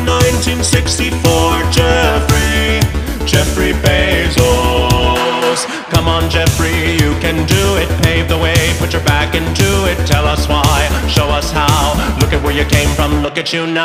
in 1964, Jeffrey Bezos. Come on, Jeffrey, you can do it. Pave the way, put your back into it. Tell us why, show us how. Look at where you came from, look at you now.